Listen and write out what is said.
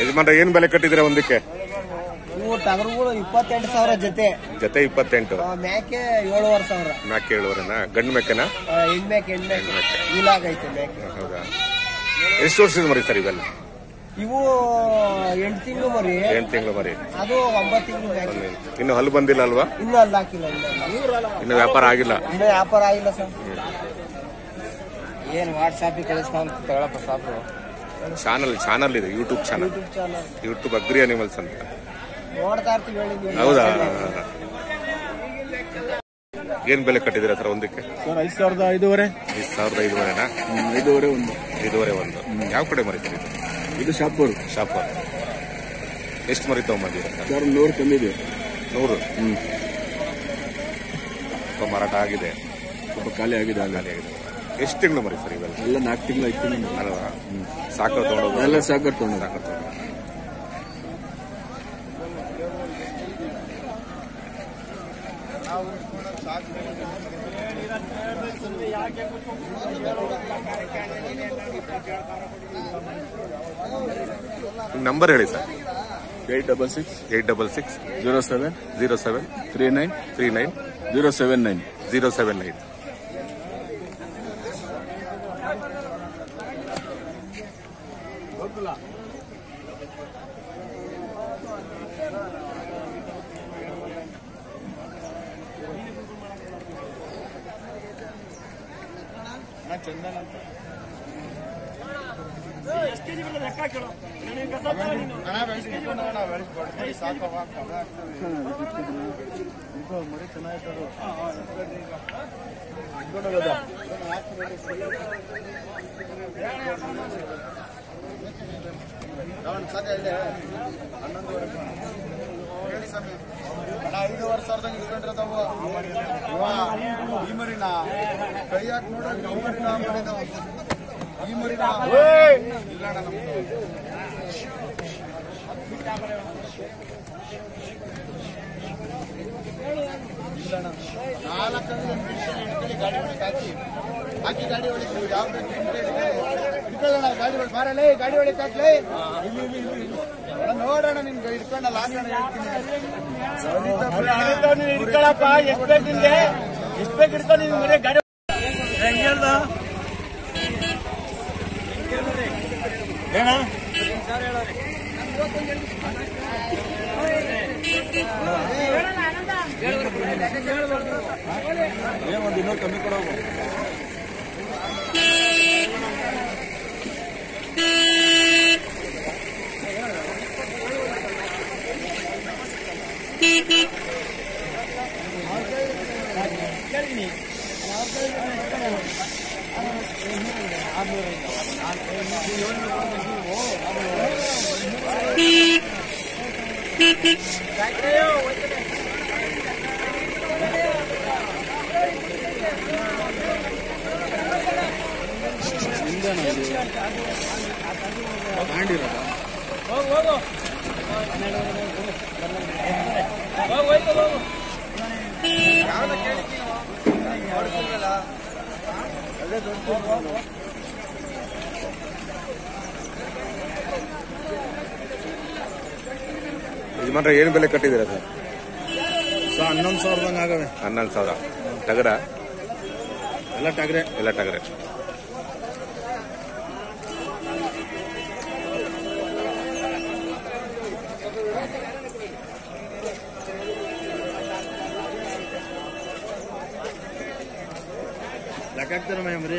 ಯಜಮಾನ್ರೆ ಏನ್ ಬೆಲೆ ಕಟ್ಟಿದಿರ ಒಂದಕ್ಕೆ? ಟಗರುಗಳು 28000 ಜೊತೆ 28 ಮೇಕೆ 7500 ಮೇಕೆ 7500ನಾ? ಗಂಡು ಮೇಕೆನಾ ಹೆಣ್ಣು ಮೇಕೆ ಇಲಾಗೈತೆ ಮೇಕೆ. ಹೌದಾ? ಎಷ್ಟು ವರ್ಷದ ಮರಿ ಸರ್ ಇವೆಲ್ಲ? ಇವು 8 ತಿಂಗಳು ಮರಿ. ಅದು 9 ತಿಂಗಳು ಮೇಕೆ. ಇನ್ನು ಹಲ್ಲು ಬಂದಿಲ್ಲ ಅಲ್ವಾ? ಇನ್ನು ಹಲ್ಲು ಹಾಕಿಲ್ಲ. ಇನ್ನು ವ್ಯಾಪಾರ ಆಗಿಲ್ಲ ಸರ್. ಏನ್ ವಾಟ್ಸಾಪ್ ಕಳಿಸ್ತಾನೆ ತಗೊಳ್ಳಪ್ಪ ಸಾಕು. ಚಾನಲ್ ಇದೆ, ಯೂಟ್ಯೂಬ್ ಅಗ್ರಿ ಅನಿಮಲ್ಸ್ ಅಂತ. ಹೌದಾ? ಏನ್ ಬೆಲೆ ಕಟ್ಟಿದಿರ ಸರ್ ಒಂದಕ್ಕೆ? 5500. ಯಾವ ಕಡೆ ಮರಿತೀರಿ ಇದು? ಶಾಪೂರ್. ಎಷ್ಟು ಮರಿ ತಗೊಂಬಂದಿರ? 100 ಕಮ್ಮಿ ಇದೆ. 100 ಮಾರಾಟ ಆಗಿದೆ, ಸ್ವಲ್ಪ ಖಾಲಿ ಆಗಿದೆ. ಎಷ್ಟು ತಿಂಗಳು ಮರಿ ಸರ್ ಇವೆಲ್ಲ? ಎಲ್ಲ 4 ತಿಂಗಳು, 5 ತಿಂಗಳು. ಅಲ್ವಾ? ಸಾಕು ತಗೊಂಡು ಎಲ್ಲ ಸಾಕು. ನಂಬರ್ ಹೇಳಿ ಸರ್. 866 07 39 079. ಯಜಮಾನ್ರೆ ಏನ್ ಬೆಲೆ ಕಟ್ಟಿದಿರ ಸರ್? 11000 ಆಗವೆ. 11000. ಟಗರ ಎಲ್ಲ ಟಗರೆ. ಲೆಕ್ಕಾಗ್ತಾರ ಮರಿ?